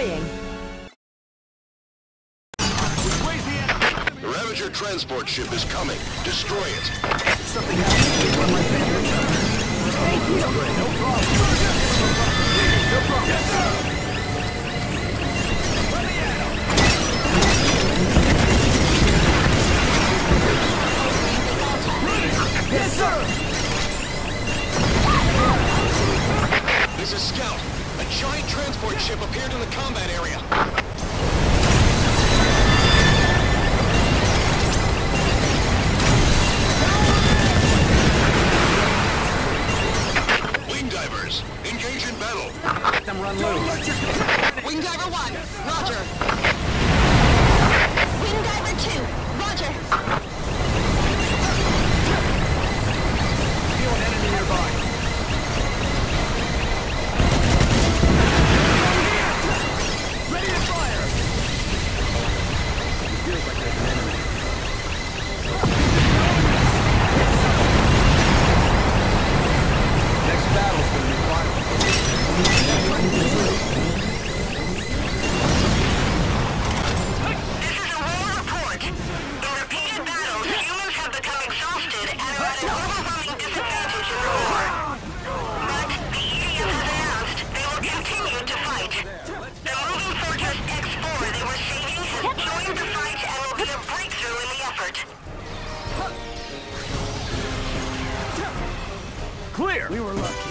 Deploying. The Ravager transport ship is coming. Destroy it. Something happened to my fingers. Thank you. No problem. No problem. Yes, sir. Let me out. Yes, sir. There's a scout. A giant transport ship appeared in the combat area. Wing divers, engage in battle. Let them run loose. Wing diver 1, roger. Wing diver 2, roger. Feel an enemy nearby. Clear! We were lucky.